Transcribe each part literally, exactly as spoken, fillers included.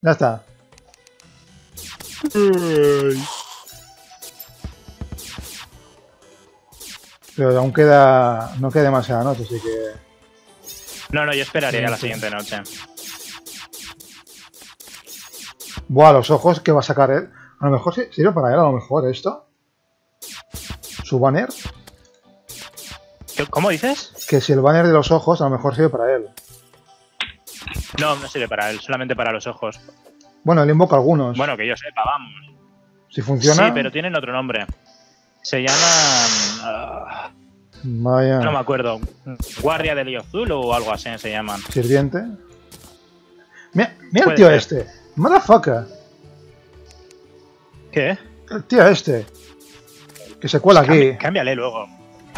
Ya está. Uy. Pero aún queda... No queda demasiada noche, así que... No, no, yo esperaré sí, a la siguiente noche. Buah, los ojos que va a sacar él. A lo mejor sirve para él, a lo mejor esto. Su banner. ¿Cómo dices? Que si el banner de los ojos, a lo mejor sirve para él. No, no sirve para él, solamente para los ojos. Bueno, él invoca algunos. Bueno, que yo sepa, vamos. Si funciona... Sí, pero tienen otro nombre. Se llaman... Uh, Vaya. No me acuerdo. Guardia del lío azul o algo así se llaman. ¿Sirviente? Mira, mira el tío ser. este. Motherfucker. ¿Qué? El tío este. Que se cuela aquí. Cámbiale luego.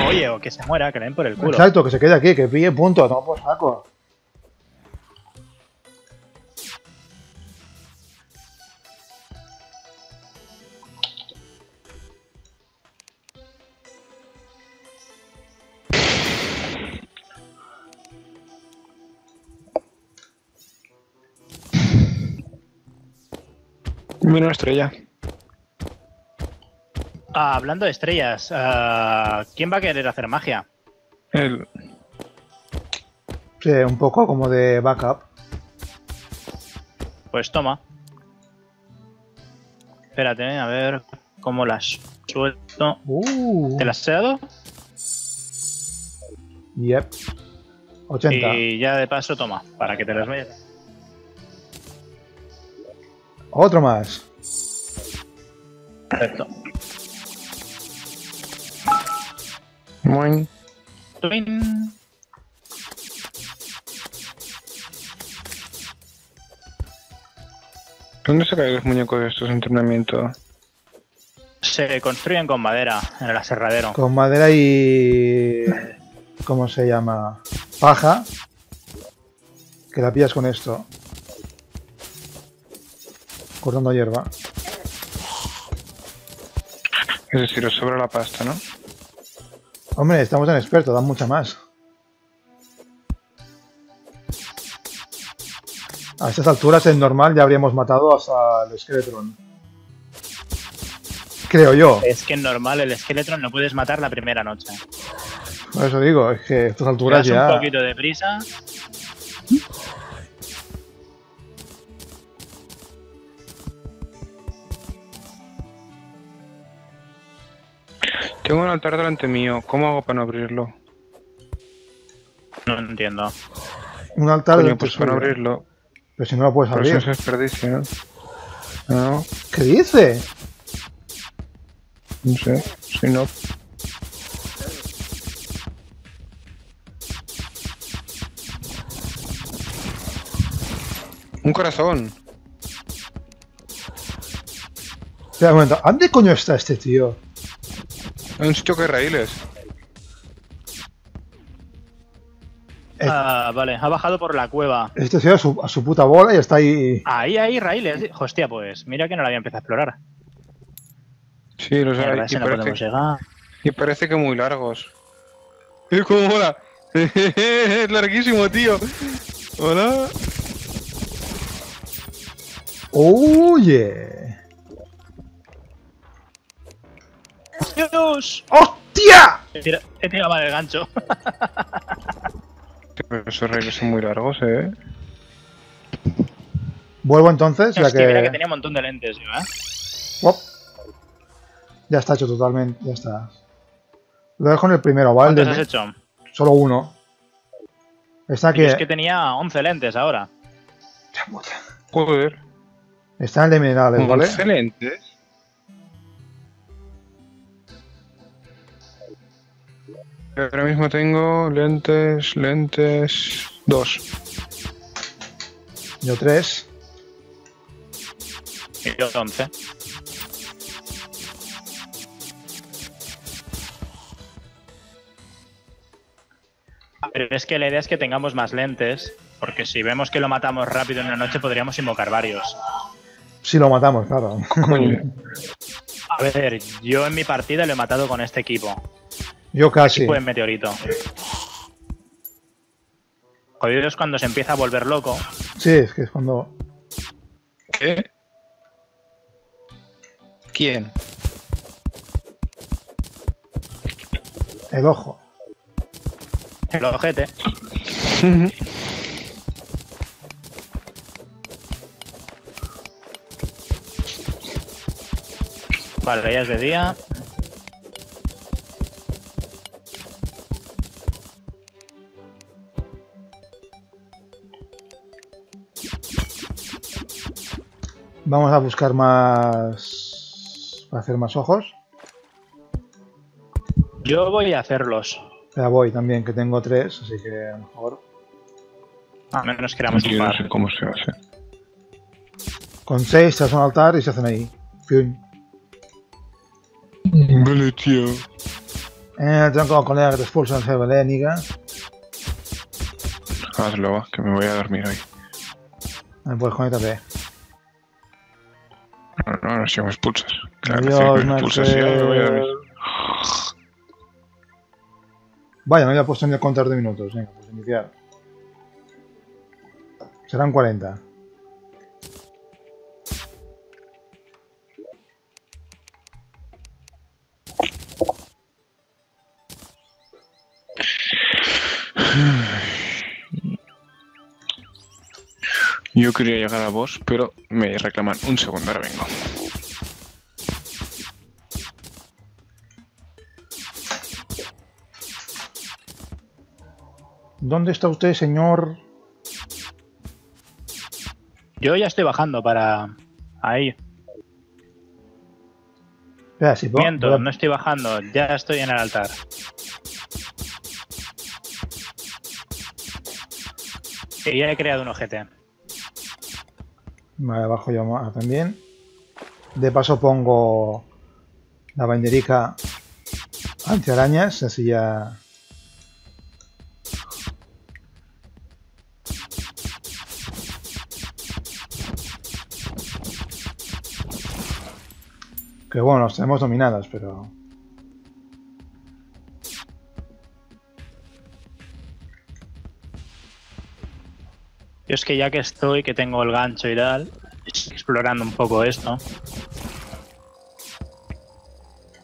Oye, o que se muera, que le den por el culo. Exacto, que se quede aquí, que pille punto. No, por saco. Una estrella. Ah, hablando de estrellas, uh, ¿quién va a querer hacer magia? El... Sí, un poco como de backup. Pues toma. Espérate, a ver cómo las suelto. Uh. ¿Te las he dado? Yep. ochenta. Y ya de paso toma, para que te las vayas. Otro más. Perfecto. Muy. Twin. ¿Dónde se caen los muñecos de estos entrenamientos? Se construyen con madera en el aserradero. Con madera y... ¿Cómo se llama? Paja. Que la pillas con esto. Cortando hierba. Es decir, os sobra la pasta, ¿no? Hombre, estamos tan expertos, dan mucha más. A estas alturas, en normal, ya habríamos matado hasta el Skeletron. Creo yo. Es que en normal el Skeletron no puedes matar la primera noche. Por eso digo, es que a estas alturas ya... un poquito de prisa... Tengo un altar delante mío, ¿cómo hago para no abrirlo? No entiendo. Un altar delante mío. Pues para no abrirlo. Pero si no lo puedes abrir. Pero eso es desperdicio, ¿no? ¿No? ¿Qué dice? No sé, si no. Un corazón. Espera un momento, ¿dónde coño está este tío? Hay un sitio que hay raíles. Ah, vale, ha bajado por la cueva. Este ha sido a su, a su puta bola y está ahí... Ahí hay raíles. Hostia, pues mira que no la había empezado a explorar. Sí, los hay. Y, no parece, y parece que muy largos. ¡Eh, cómo mola! ¡Es larguísimo, tío! ¡Hola! ¡Oye! Oh, yeah. Dios. ¡Hostia! He tirado, he tirado mal el gancho. Pero esos reyes son muy largos, eh. Vuelvo entonces. Hostia, la que... Mira que tenía un montón de lentes, yo, eh. Op. Ya está hecho totalmente, ya está. Lo dejo en el primero, ¿vale? ¿Cuántos has hecho? Solo uno. Está que... Es que tenía once lentes ahora. La puta. Joder. Está en el de minerales, ¿vale? ¿once lentes? Ahora mismo tengo lentes, lentes, dos. Yo tres. Y yo once. Pero es que la idea es que tengamos más lentes, porque si vemos que lo matamos rápido en una noche podríamos invocar varios. Si lo matamos, claro. A ver, yo en mi partida lo he matado con este equipo. Yo casi. Fue en meteorito. Jodido es cuando se empieza a volver loco. Sí, es que es cuando... ¿Qué? ¿Quién? El ojo. El ojete. Vale, ya es de día. Vamos a buscar más... para hacer más ojos. Yo voy a hacerlos. Ya voy también, que tengo tres, así que a lo mejor... A menos queramos un par. No sé cómo se hace. Con seis se hace un altar y se hacen ahí. Fium. Vale, tío. Eh, tengo como colega que te expulsan, se vale, niga. Hazlo, va, que me voy a dormir hoy. Vale, pues conéctate. No, no, no, si me expulsas. Claro, Dios, que si me expulsas, ya me voy a dormir. Vaya, no había puesto ni el contar de minutos. Venga, pues iniciar. Serán cuarenta. Yo quería llegar a vos, pero me reclaman un segundo, ahora vengo. ¿Dónde está usted, señor? Yo ya estoy bajando para... ahí. Espera, si puedo... Miento, no estoy bajando, ya estoy en el altar. Y ya he creado un ojete. Vale, bajo yo más también. De paso pongo la banderica antiarañas, así ya... Que bueno, las tenemos dominadas, pero... Yo es que ya que estoy, que tengo el gancho y tal, explorando un poco esto.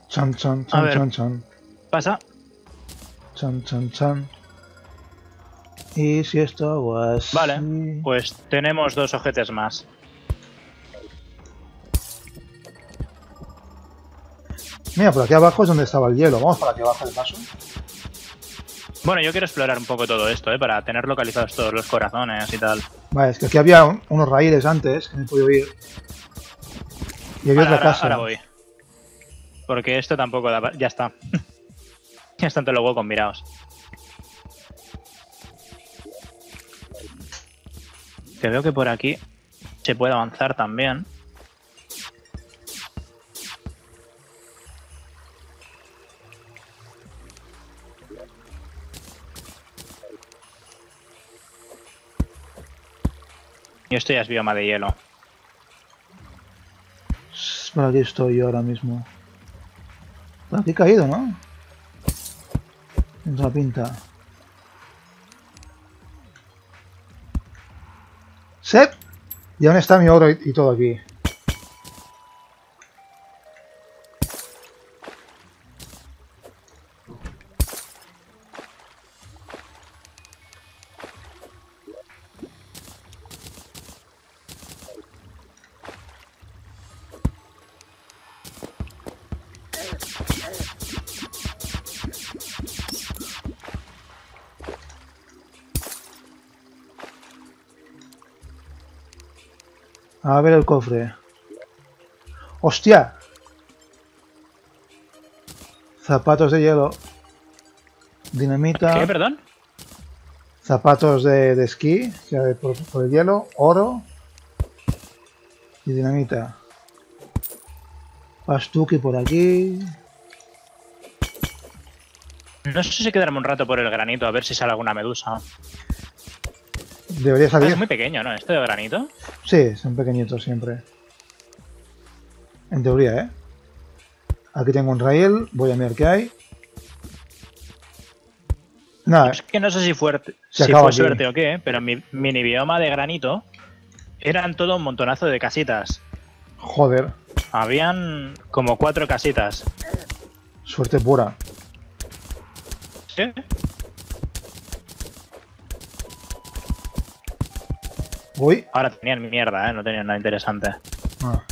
Chan, chan, chan, a ver, chan, chan. Pasa. Chan, chan, chan. Y si esto hago así... Vale, pues tenemos dos ojetes más. Mira, por aquí abajo es donde estaba el hielo. Vamos para aquí abajo de paso. Bueno, yo quiero explorar un poco todo esto, ¿eh? Para tener localizados todos los corazones y tal. Vale, es que aquí había un, unos raíles antes que no he podido ir. Y había ahora, otra casa. Ahora, ahora voy. Porque esto tampoco da... Ya está. Ya están todos los huecos mirados. Que veo que por aquí se puede avanzar también. Y esto ya es bioma de hielo. Por aquí estoy yo ahora mismo. Por aquí he caído, ¿no? Tienes la pinta. ¡Sep! ¿Y aún está mi oro y, y todo aquí? A ver el cofre. ¡Hostia! Zapatos de hielo. Dinamita. ¿Qué? ¿Perdón? Zapatos de, de esquí por, por el hielo. Oro. Y dinamita. Pastuki por aquí. No sé si quedarme un rato por el granito a ver si sale alguna medusa. Debería salir. Es muy pequeño, ¿no? ¿Este de granito? Sí, son pequeñitos siempre. En teoría, ¿eh? Aquí tengo un rail, voy a mirar qué hay. Nada. Es que no sé si, fuerte, si fue aquí. Suerte o qué, pero mi mini bioma de granito Eran todo un montonazo de casitas. Joder. Habían como cuatro casitas. Suerte pura. ¿Sí? Uy. Ahora tenían mierda, ¿eh? No tenían nada interesante. Ah.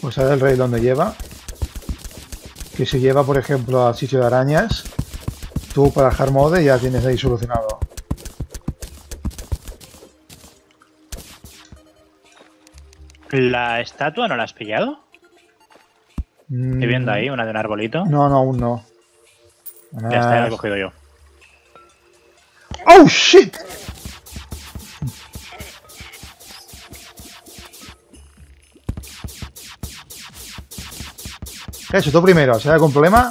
Pues sabe el rey donde lleva. Que si lleva, por ejemplo, al sitio de arañas, tú para hard mode ya tienes ahí solucionado. ¿La estatua no la has pillado? Mm. Estoy viendo ahí una de un arbolito. No, no, aún no. Una... Ya está, la he cogido yo. ¡Oh, shit! Eso, tú primero, ¿será algún problema?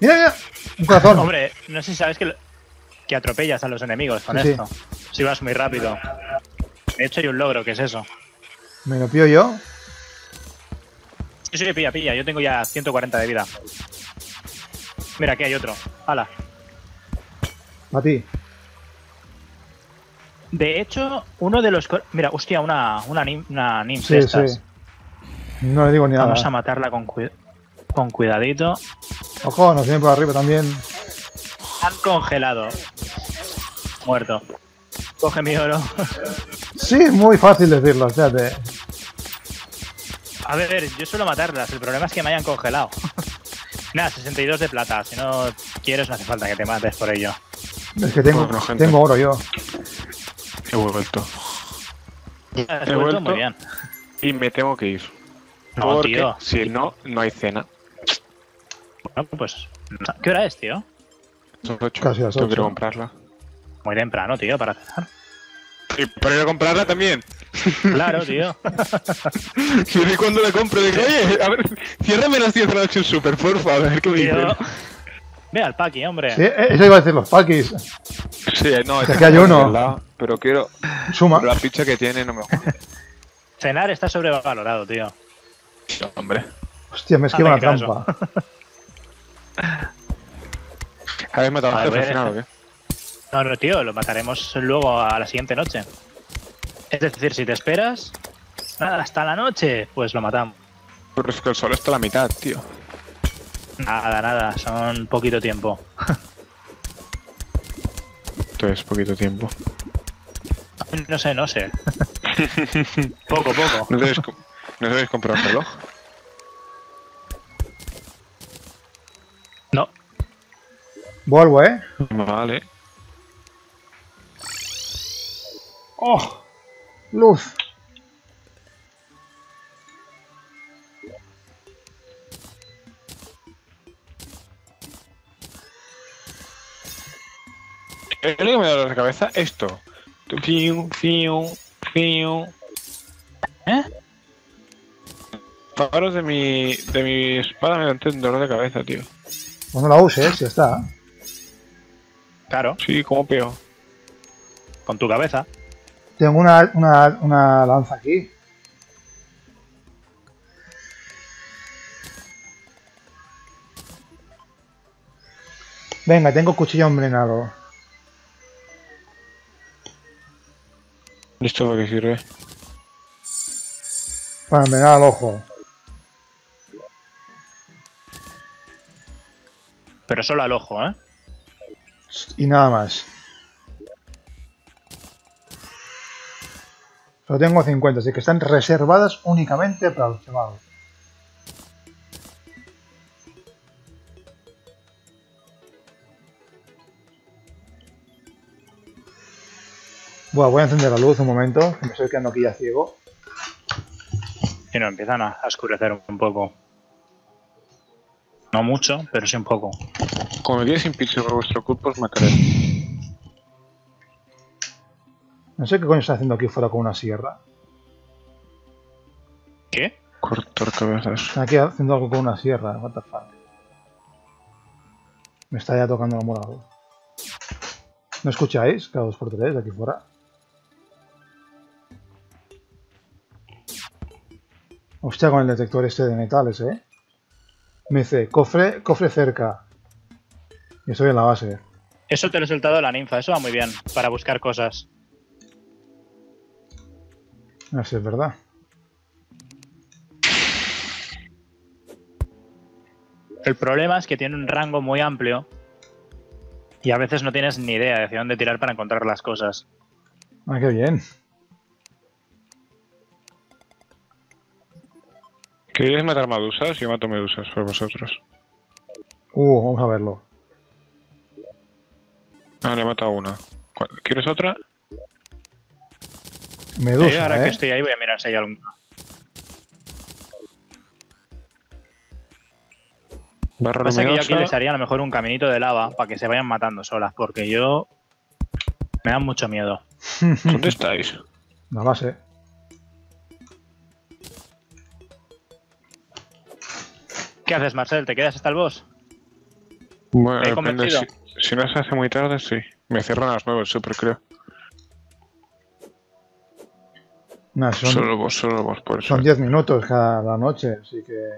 ¡Mira, mira! Un corazón. Hombre, no sé si sabes que, lo... que atropellas a los enemigos con sí, esto. Sí. Si vas muy rápido. De hecho, hay un logro que es eso. ¿Me lo pillo yo? Sí, sí, pilla, pilla. Yo tengo ya ciento cuarenta de vida. Mira, aquí hay otro. ¡Hala! A ti. De hecho, uno de los... Mira, hostia, una, una, nim una nimf sí, de estas. Sí. No le digo ni nada. Vamos a matarla con cuidado. Con cuidadito. Ojo, nos vienen por arriba también. Han congelado. Muerto. Coge mi oro. Sí, es muy fácil decirlo, espérate. A ver, yo suelo matarlas, el problema es que me hayan congelado. Nada, sesenta y dos de plata. Si no quieres, no hace falta que te mates por ello. Es que tengo, bueno, tengo oro yo. He vuelto. He vuelto, vuelto muy bien. Y me tengo que ir. No, porque tío. Si no, no hay cena. Bueno, pues... ¿Qué hora es, tío? Son ocho. Casi las ocho. Yo quiero comprarla. Muy temprano, tío, para cenar. ¿Y para ir a comprarla también? Claro, tío. Y cuando la compro, digo, oye, a ver, ciérrame las diez de la noche en Super, porfa, a ver qué me dicen. Ve al paqui, hombre. Sí, eso iba a decir los paquis. Sí, no, es que hay uno. Pero quiero... Suma. La pizza que tiene no me gusta. Cenar está sobrevalorado, tío. Hombre. Hostia, me esquiva la trampa. ¿Habéis matado a jefe al final o qué? No, no, tío, lo mataremos luego a la siguiente noche. Es decir, si te esperas nada, hasta la noche, pues lo matamos. Pero es que el sol está a la mitad, tío. Nada, nada, son poquito tiempo. Entonces, poquito tiempo. No sé, no sé. Poco, poco. No debes... ¿No sabéis comprar un reloj? No. Vuelvo, ¿eh? Vale. ¡Oh! ¡Luz! Es lo que me da dolor de cabeza esto. Fiu, fiu, fiu. ¿Eh? Paros de mi, de mi espada me dan un dolor de cabeza, tío. Pues no la uses, ya está. Claro. Sí, como peo. Con tu cabeza. Tengo una, una, una lanza aquí. Venga, tengo cuchillo envenenado. ¿Esto para qué sirve? Para envenenar al ojo. Pero solo al ojo, ¿eh? Y nada más. Solo tengo cincuenta, así que están reservadas únicamente para los chavados. Bueno, voy a encender la luz un momento, que me estoy quedando aquí ya ciego. Y no, empiezan a oscurecer un poco. No mucho, pero sí un poco. Como diez sin piso por vuestro culpa os mataré. No sé qué coño está haciendo aquí fuera con una sierra. ¿Qué? Cortar cabezas. Está aquí haciendo algo con una sierra, what the fuck. Me está ya tocando la moral. ¿No escucháis? Cada dos por tres aquí fuera. Hostia, con el detector este de metales, eh. Me dice, cofre, cofre cerca. Y estoy en la base. Eso te lo he soltado a la ninfa, eso va muy bien, para buscar cosas. No sé, es verdad. El problema es que tiene un rango muy amplio y a veces no tienes ni idea de hacia dónde tirar para encontrar las cosas. Ah, qué bien. ¿Queréis matar medusas? Yo mato medusas por vosotros. Uh, vamos a verlo. Ah, le he matado una. ¿Quieres otra? Medusa, eh, ahora eh. que estoy ahí voy a mirar si hay alguna. Barra Pasa luminosa. Que yo aquí les haría a lo mejor un caminito de lava para que se vayan matando solas, porque yo... me dan mucho miedo. ¿Dónde estáis? La base. ¿Qué haces, Marcel? ¿Te quedas hasta el boss? Bueno, ¿Te he convencido? Si, si no se hace muy tarde, sí. Me cierran las nueve, súper creo. Nah, son, solo boss, solo boss, por eso. Son diez minutos cada la noche, así que...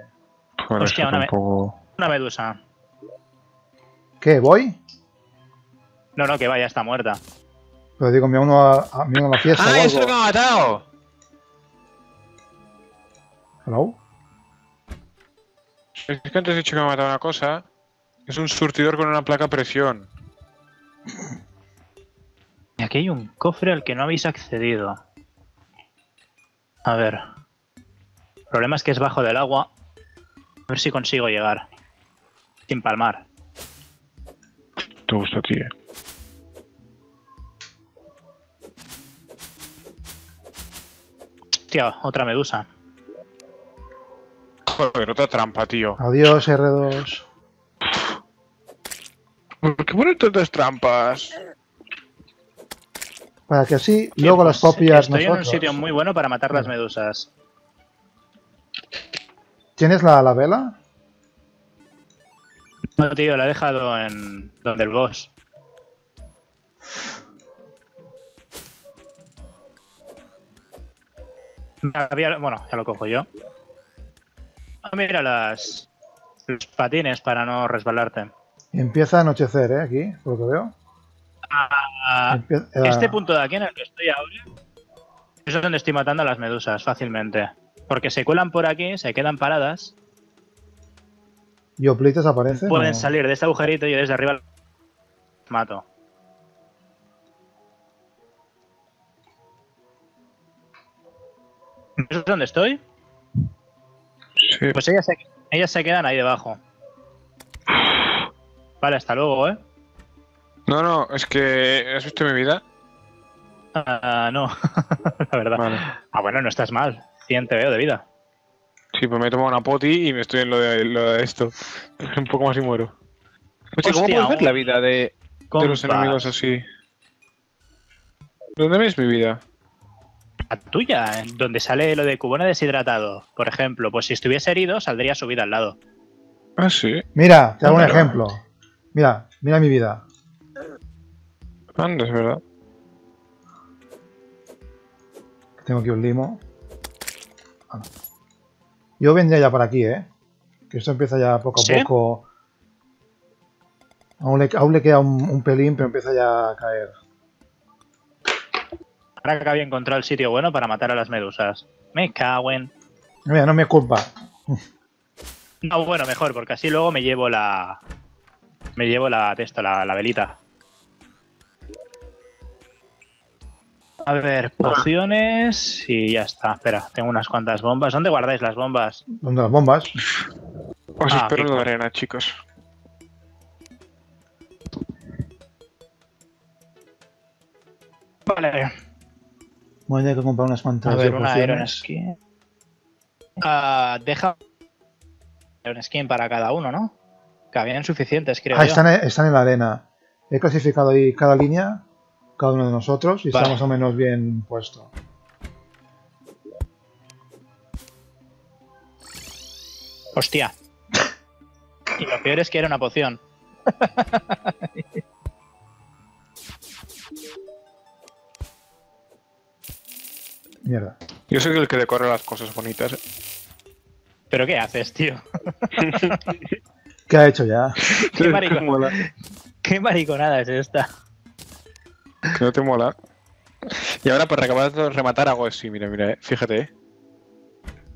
Bueno, hostia, una, tampoco... me... una medusa. ¿Qué, voy? No, no, que vaya, está muerta. Pero digo, me uno a, a, me uno a la fiesta. ¡Ah, eso que me ha matado! ¿Hello? Es que antes he dicho que me ha matado una cosa. Es un surtidor con una placa a presión. Y aquí hay un cofre al que no habéis accedido. A ver. El problema es que es bajo del agua. A ver si consigo llegar. Sin palmar. Te gusta a ti, eh. Hostia, otra medusa. Joder, otra trampa, tío. Adiós, erre dos. ¿Por qué ponen tantas trampas? Para que así luego pues, las copias nosotros. Estoy en un sitio muy bueno para matar las medusas. ¿Tienes la, la vela? No, tío, la he dejado en donde el boss. Bueno, ya lo cojo yo. Mira las, los patines para no resbalarte. Empieza a anochecer, ¿eh? Aquí, por lo que veo. Ah, Empieza, eh, este punto de aquí en el que estoy ahora es donde estoy matando a las medusas fácilmente. Porque se cuelan por aquí, se quedan paradas. ¿Y oplitas aparecen? Pueden o... salir de este agujerito y yo desde arriba las mato. ¿Ves dónde estoy? Sí. Pues ellas se, ellas se quedan ahí debajo. Vale, hasta luego, ¿eh? No, no, es que... ¿Has visto mi vida? Ah, uh, no. La verdad. Vale. Ah, bueno, no estás mal. cien te veo de vida. Sí, pues me he tomado una poti y me estoy en lo de, lo de esto. Un poco más y muero. Hostia, ¿cómo puedes ver la vida de, de los enemigos así? ¿Dónde ves mi vida? La tuya, ¿eh? Donde sale lo de Cubone deshidratado, por ejemplo. Pues si estuviese herido, saldría su vida al lado. Ah, sí. Mira, te hago un ejemplo. Mira, mira mi vida. Anda, es verdad. Tengo aquí un limo. Ah, no. Yo vendría ya por aquí, ¿eh? Que esto empieza ya poco a ¿Sí? poco. Aún le, aún le queda un, un pelín, pero empieza ya a caer. Ahora que había encontrado el sitio bueno para matar a las medusas. Me caguen. Mira, no me culpa. No, bueno, mejor, porque así luego me llevo la... Me llevo la esto, la, la velita. A ver, pociones y ya está. Espera, tengo unas cuantas bombas. ¿Dónde guardáis las bombas? ¿Dónde las bombas? Os ah, espero en la arena, chicos. Vale. Voy a tener que comprar unas cuantas. A ver, de una Iron Skin. Ah, deja... un skin para cada uno, ¿no? Cabían suficientes, creo ah, yo. Están, están en la arena. He clasificado ahí cada línea, cada uno de nosotros, y vale. Está más o menos bien puesto. Hostia. Y lo peor es que era una poción. Mierda. Yo soy el que decora las cosas bonitas, ¿eh? ¿Pero qué haces, tío? ¿Qué ha hecho ya? ¿Qué, maricon... ¿Qué mariconada es esta? Que no te mola. Y ahora, para acabar de rematar, hago así, mira, mira, eh. Fíjate, eh.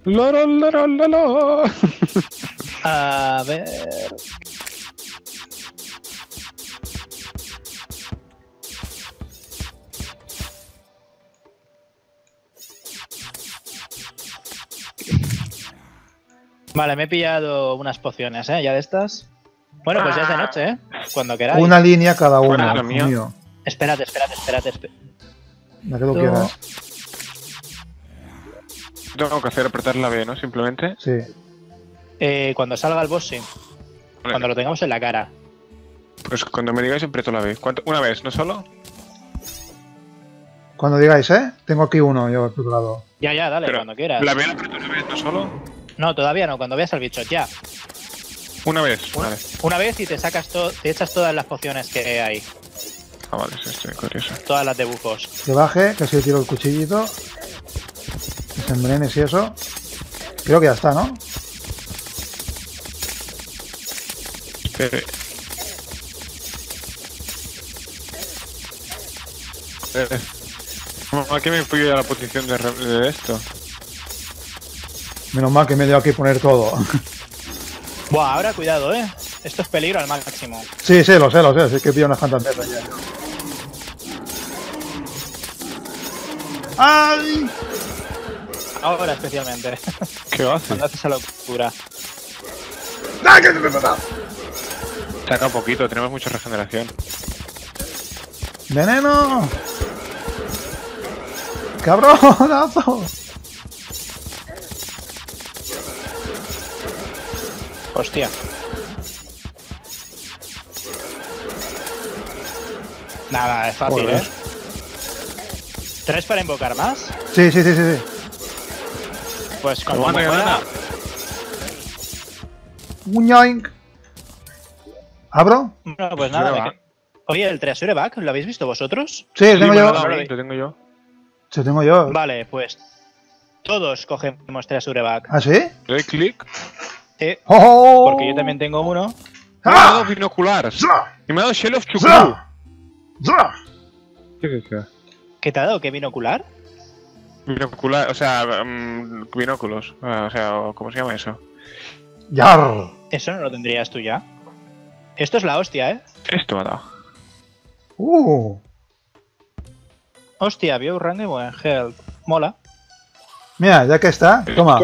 ¡Loro, loro, loro! A ver... Vale, me he pillado unas pociones, ¿eh? Ya de estas. Bueno, pues ya es de noche, ¿eh? Cuando queráis. Una línea cada uno. Bueno, mío. mío. Espérate, espérate, espérate. espérate. Me quedo quieto. Tengo que hacer apretar la B, ¿no? Simplemente. Sí. Eh, cuando salga el boss, sí. Vale. Cuando lo tengamos en la cara. Pues cuando me digáis, aprieto la B. ¿Cuánto? Una vez, ¿no solo? Cuando digáis, ¿eh? Tengo aquí uno, yo aprieto la dos. Ya, ya, dale, pero cuando quieras. ¿La B la aprieto una vez, no solo? No, todavía no, cuando veas al bicho, ya. Una vez, una, una vez. Una vez y te sacas todo, te echas todas las pociones que hay. Ah, vale, sí, estoy curioso. Todas las de bufos. Que baje, que así tiro el cuchillito. Que se embrenes y eso. Creo que ya está, ¿no? Espere. Eh, ¿a qué me influye la posición de, de esto? Menos mal que me he dado aquí poner todo. Buah, ahora cuidado, eh. Esto es peligro al máximo. Sí, sí, lo sé, lo sé. Es que pillo unas cuantas veces ya. ¡Ay! Ahora especialmente. ¿Qué haces? Cuando haces esa locura. ¡Ah, que me he matado! Saca un poquito, tenemos mucha regeneración. ¡Veneno! ¡Cabronazo! Hostia. Nada, es fácil, joder, ¿eh? ¿Tres para invocar más? Sí, sí, sí, sí, sí. Pues como cuando gana. Muñoink. ¿Abro? No, pues nada. Me... Oye, el treasure back, ¿lo habéis visto vosotros? Sí, lo tengo sí, yo. Lo tengo yo. Lo tengo yo. Vale, pues todos cogemos treasure back. ¿Ah, sí? Doy clic. Eh, oh, oh. Porque yo también tengo uno. Me ha dado binocular. Y me ha dado Shell of chuku. ¿Qué, qué, ¿Qué te ha dado? ¿Qué binocular? Binocular, o sea, um, binóculos. O sea, ¿cómo se llama eso? Yar. Eso no lo tendrías tú ya. Esto es la hostia, ¿eh? Esto me ha dado. Uh. Hostia, view rank y buen health. Mola. Mira, ya que está, toma.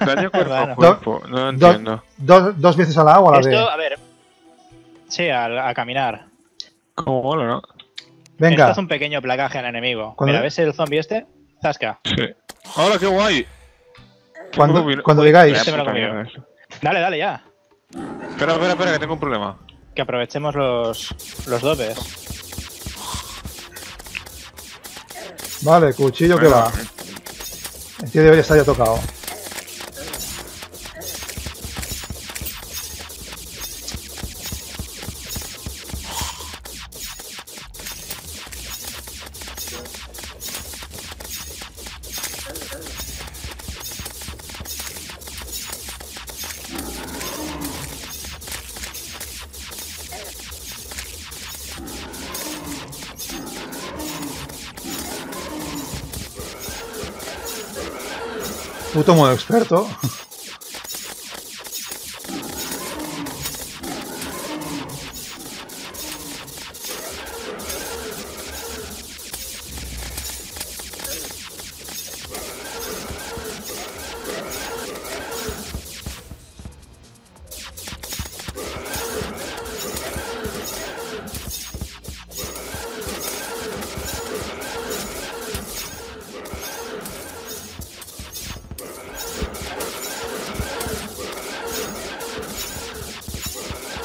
Daño cuerpo bueno, a cuerpo, no lo entiendo. Do, do, ¿Dos veces al agua a la vez? Esto, de... a ver. Sí, a, a caminar. Como mola, ¿no? Venga. Esto hace un pequeño placaje al enemigo. Cuando... Mira, ¿ves el zombie este? Zasca. Sí. ¡Hola, qué guay! Cuando, ¿Qué cuando digáis. Este dale, dale, ya. Espera, espera, espera, que tengo un problema. Que aprovechemos los, los dopes. Vale, cuchillo bueno, que va. Eh. El tío de hoy está ya tocado. Puto modo experto.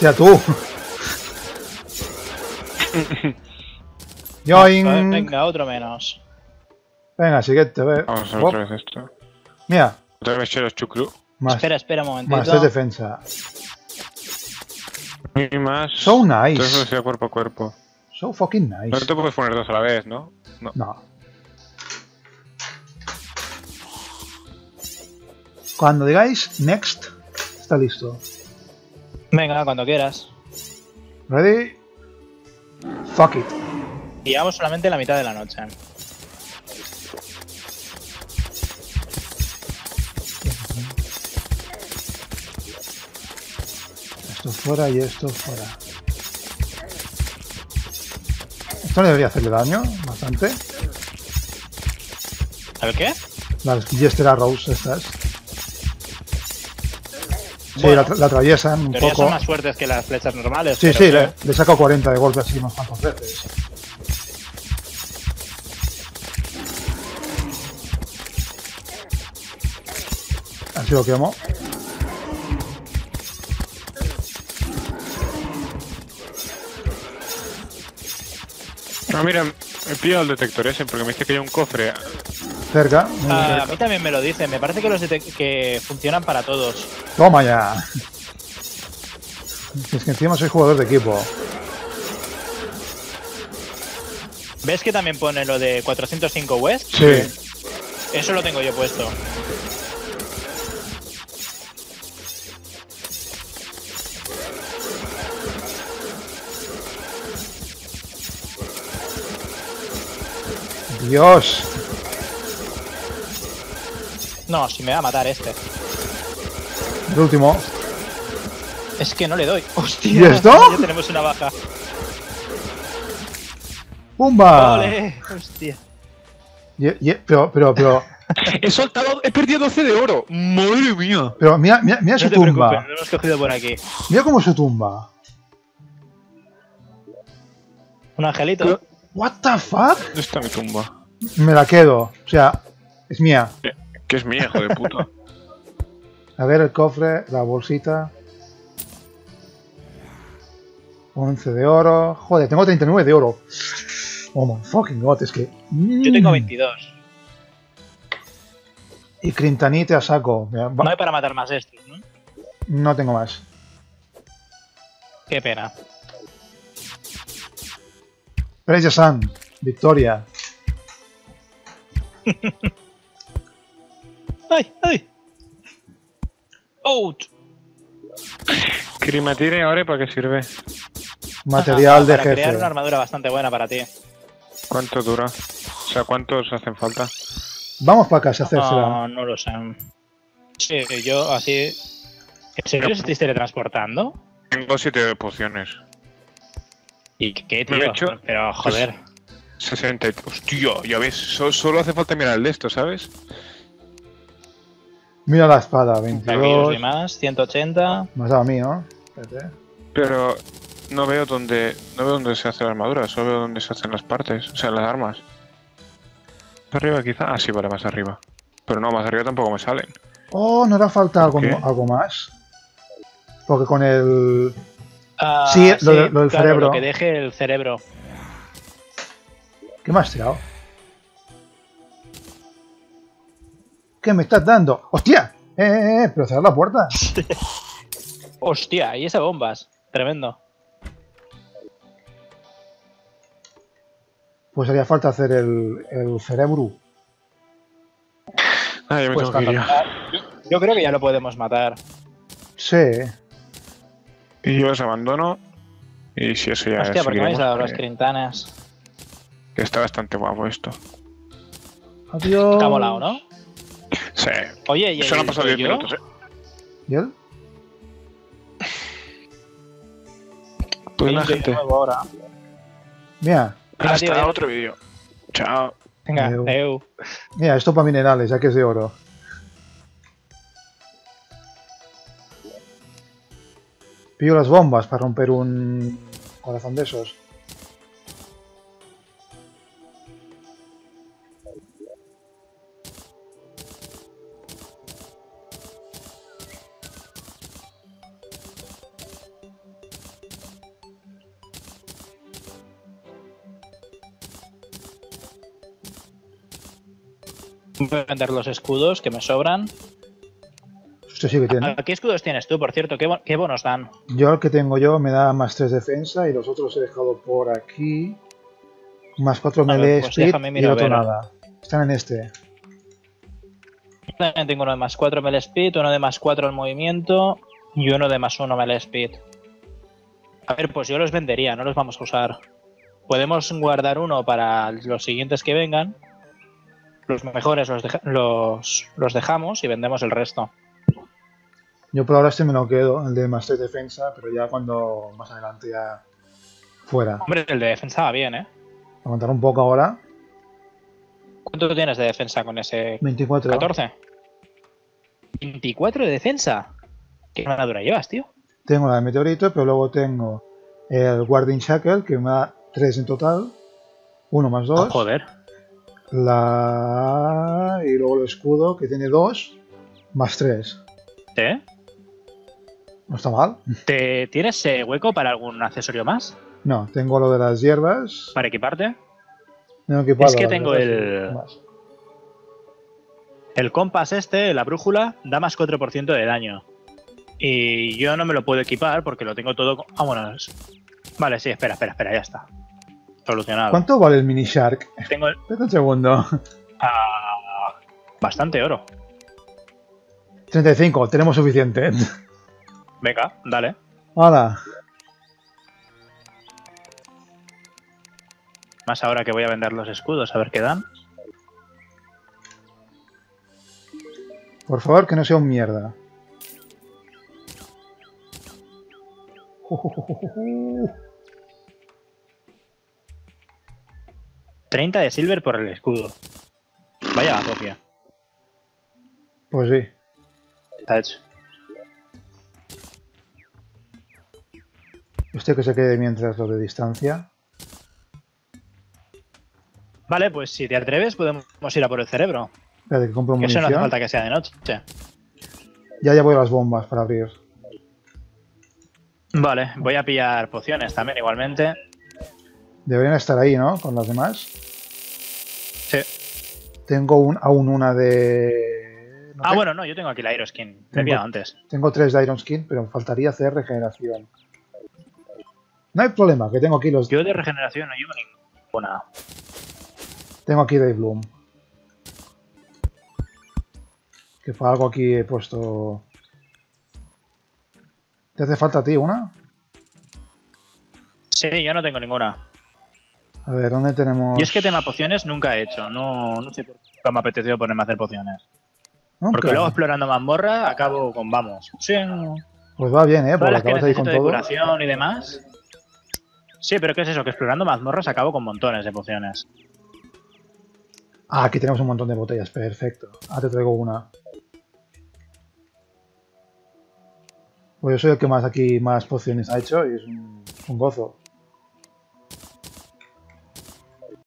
Ya tú. Join. Venga, otro menos. Venga, siguiente. Ve. Vamos a ver otra vez esto. Mira. Otra vez los chucru. Espera, espera un momentito. Más tres defensa. Y más. So nice. Tres velocidad cuerpo a cuerpo. So fucking nice. No te puedes poner dos a la vez, ¿no? No. No. Cuando digáis next, está listo. Venga, cuando quieras. Ready. Fuck it. Llevamos solamente la mitad de la noche. Esto fuera y esto fuera. Esto no debería hacerle daño, bastante. ¿Al qué? Las Jester Arrows estas. Sí, bueno, la, la atraviesan un poco. Son más fuertes que las flechas normales. Sí, sí, que... le, le saco cuarenta de golpe así unos cuantos veces. Así lo quemo. No, mira, he pillado el detector ese porque me dice que hay un cofre cerca. Ah, cerca. A mí también me lo dicen, me parece que los que funcionan para todos. ¡Toma ya! Es que encima soy jugador de equipo. ¿Ves que también pone lo de cuatrocientos cinco West? Sí. Eso lo tengo yo puesto. Dios. No, si me va a matar este. El último. Es que no le doy. Hostia. ¿Y esto? Ya tenemos una baja. ¡Pumba! Vale, hostia. Yeah, yeah, pero, pero, pero. He soltado. He perdido doce de oro. Madre mía. Pero mira, mira, mira no su te tumba. Lo hemos cogido por aquí. Mira cómo es su tumba. Un angelito. Pero... What the fuck? ¿Dónde está mi tumba? Me la quedo, o sea, es mía. ¿Qué es mía, hijo de puta? A ver el cofre, la bolsita. once de oro. Joder, tengo treinta y nueve de oro. Oh my fucking god, es que... Mmm. Yo tengo veintidós. Y Crintanite a saco. Mira, no hay para matar más estos, ¿no? No tengo más. Qué pena. Praise Sun, victoria. ¡Ay, ay! ¡Out! Crimatire ahora, ¿para qué sirve? Material de jefe. Para crear una armadura bastante buena para ti. ¿Cuánto dura? O sea, ¿cuántos hacen falta? Vamos para casa a hacérsela. No, no lo sé. Sí, yo así... ¿En serio no. Estáis teletransportando? Tengo siete pociones. ¿Y qué, tío? Me he hecho, pero, joder. sesenta. Hostia, ya ves. Solo, solo hace falta mirar el de esto, ¿sabes? Mira la espada, veintidós. Más, ciento ochenta. Más a mí, ¿no? Espérate. Pero no veo dónde no veo dónde se hace la armadura, solo veo dónde se hacen las partes, o sea, las armas. ¿Para arriba quizá? Ah, sí, vale, más arriba. Pero no, más arriba tampoco me salen. Oh, ¿no hará falta algo, algo más? Porque con el... Uh, sí, lo, sí lo, lo del claro, cerebro. Lo que deje el cerebro. ¿Qué me has tirado? ¿Qué me estás dando? ¡Hostia! ¡Eh, eh, eh! ¡Pero cerrar la puerta! ¡Hostia! Y esas bombas. Tremendo. Pues haría falta hacer el, el cerebro. Ah, yo, me pues tengo que ir. Yo creo que ya lo podemos matar. Sí. Y yo los abandono. Y si eso ya... Hostia, ¿por qué me habéis dado las crintanas? Que está bastante guapo esto. Adiós. Está volado, ¿no? Sí. Oye, ¿y eso no ha pasado diez minutos, eh? ¿Y él? Pues la gente. Mira. Hasta otro vídeo. Chao. Venga, eu. Mira, esto para minerales, ya que es de oro. Pillo las bombas para romper un corazón de esos. Voy a vender los escudos que me sobran. Sí que tiene. ¿Qué escudos tienes tú, por cierto? ¿Qué, bon ¿Qué bonos dan? Yo el que tengo yo me da más tres defensa y los otros he dejado por aquí. Más cuatro melee, ver, pues speed y otro nada. Están en este. También tengo uno de más cuatro melee speed, uno de más cuatro al movimiento y uno de más uno melee speed. A ver, pues yo los vendería, no los vamos a usar. Podemos guardar uno para los siguientes que vengan. Los mejores los, deja los, los dejamos y vendemos el resto. Yo por ahora este me lo quedo, el de más tres defensa, pero ya cuando más adelante ya fuera. Hombre, el de defensa va bien, ¿eh? Aguantar un poco ahora. ¿Cuánto tienes de defensa con ese? veinticuatro. ¿catorce? ¿veinticuatro de defensa? ¿Qué armadura llevas, tío? Tengo la de meteorito, pero luego tengo el Guarding Shackle, que me da tres en total. uno más dos. Oh, joder. La... Y luego el escudo, que tiene dos más tres. ¿Eh? No está mal. ¿Te ¿Tienes eh, hueco para algún accesorio más? No, tengo lo de las hierbas. ¿Para equiparte? No, equipado, es que tengo el... Más. El compás este, la brújula, da más cuatro por ciento de daño. Y yo no me lo puedo equipar porque lo tengo todo... Ah, bueno. Vale, sí, espera, espera, espera, ya está. Solucionado. ¿Cuánto vale el mini shark? Tengo el... Espera un segundo. Ah, bastante oro. treinta y cinco, tenemos suficiente. Venga, dale. Hola. Más ahora que voy a vender los escudos, a ver qué dan. Por favor, que no sea un mierda. treinta de silver por el escudo. Vaya la copia. Pues sí. Está hecho. Usted que se quede mientras lo de distancia. Vale, pues si te atreves podemos ir a por el cerebro. Espérate, que compro un munición. Eso no hace falta que sea de noche. Ya llevo las bombas para abrir. Vale, voy a pillar pociones también igualmente. Deberían estar ahí, ¿no? Con las demás. Sí. Tengo un, aún una de... ¿No ah, tengo? Bueno, no, yo tengo aquí la Iron Skin. Te he pillado antes. Tengo tres de Iron Skin, pero me faltaría hacer regeneración. No hay problema, que tengo aquí los... Yo de regeneración no llevo ninguna. Tengo aquí Daybloom. Que fue algo aquí he puesto... ¿Te hace falta a ti una? Sí, yo no tengo ninguna. A ver, ¿dónde tenemos...? Yo es que tema pociones nunca he hecho. No, no sé por qué me ha apetecido ponerme a hacer pociones. Okay. Porque luego explorando mazmorra acabo con vamos. Sí, no. Pues va bien, ¿eh? Porque acabas ahí con todo. Curación y demás. Sí, pero ¿qué es eso? Que explorando mazmorras acabo con montones de pociones. Ah, aquí tenemos un montón de botellas. Perfecto. Ah, te traigo una. Pues yo soy el que más aquí más pociones ha hecho y es un, un gozo.